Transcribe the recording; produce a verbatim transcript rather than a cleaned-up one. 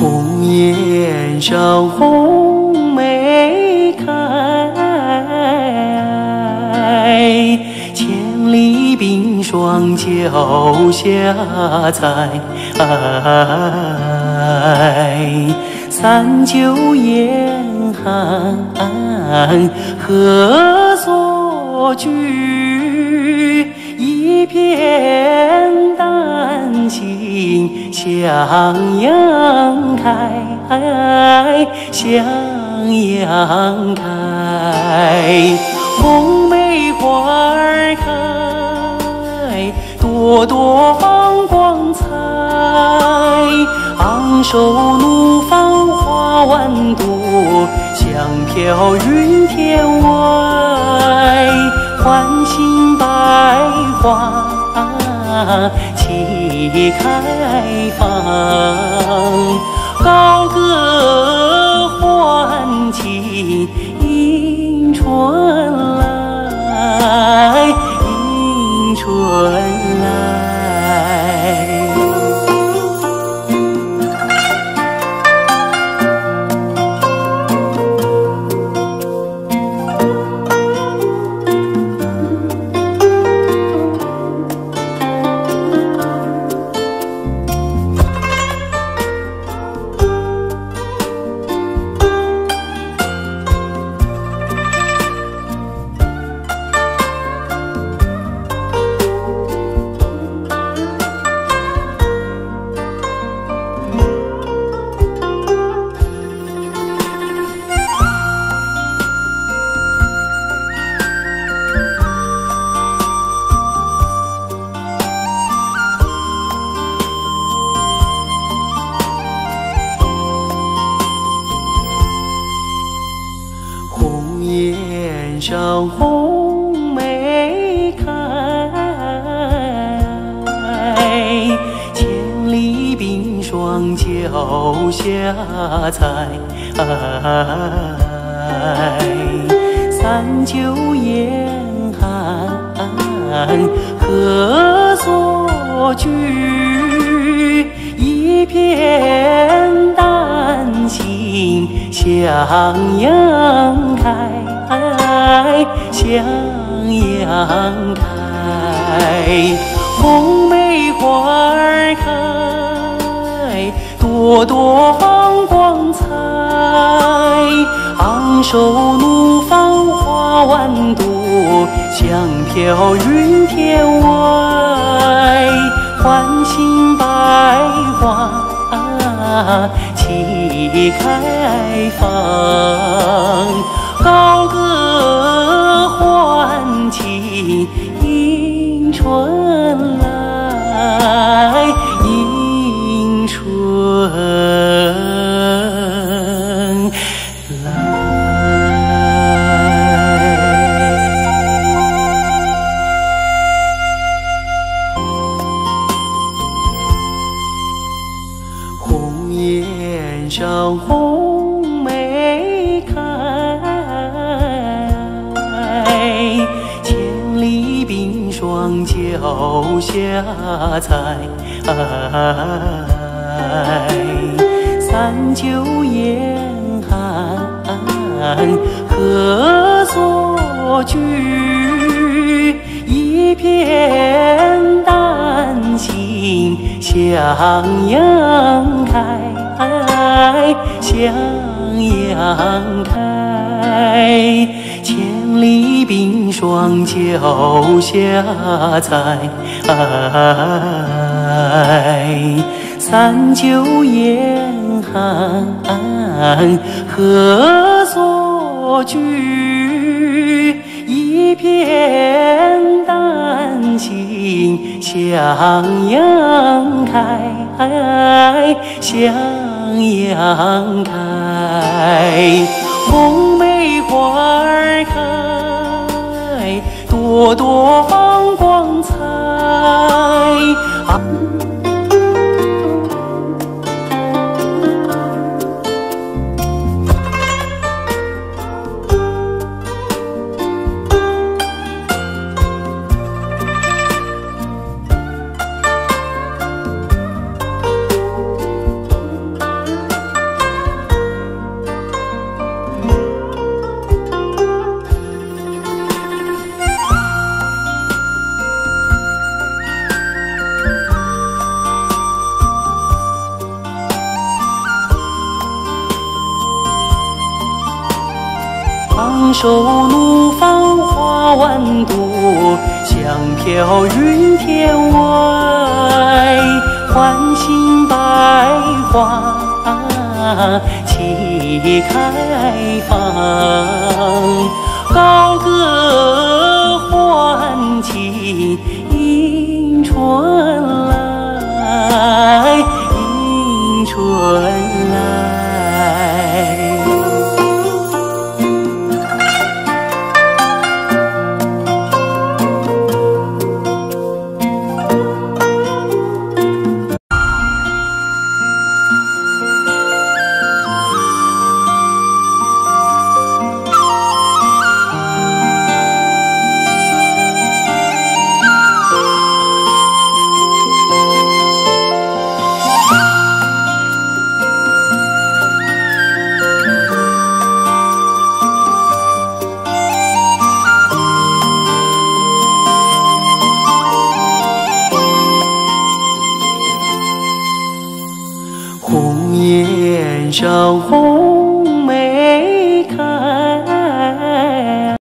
红颜照红梅开，千里冰霜脚下踩。三九严寒何所惧？一片丹心向阳开，向阳开。红梅花儿开，朵朵放光彩。昂首怒放花万朵，香飘云天外。唤醒百花齐开放，高歌欢庆迎春来，迎春来。照红梅开，千里冰霜脚下踩。三九严寒何所惧？一片丹心向阳开。向阳开，红梅花儿开，朵朵放光彩。昂首怒放花万朵，香飘云天外。唤醒百花齐开放。高歌欢庆迎春来，迎春来。红颜照红梅。双脚下踩，三九严寒何所惧？一片丹心向阳开，向阳开。千里冰霜脚下踩，三九严寒何所惧？一片丹心向阳开，向阳开。红梅花儿开。朵朵放光彩。昂首怒放花万朵，香飘云天外，唤醒百花齐开放，高歌欢庆迎春来，迎春来。 红颜照红。